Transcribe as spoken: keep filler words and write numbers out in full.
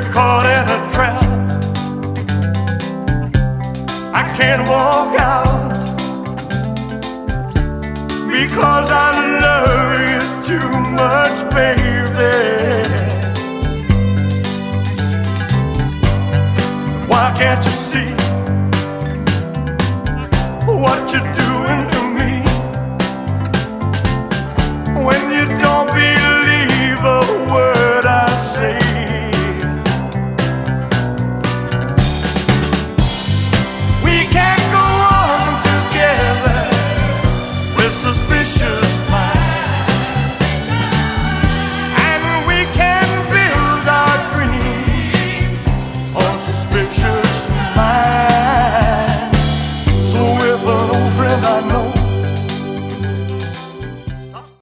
We're caught in a trap. I can't walk out because I love you too much, baby. Why can't you see what you do?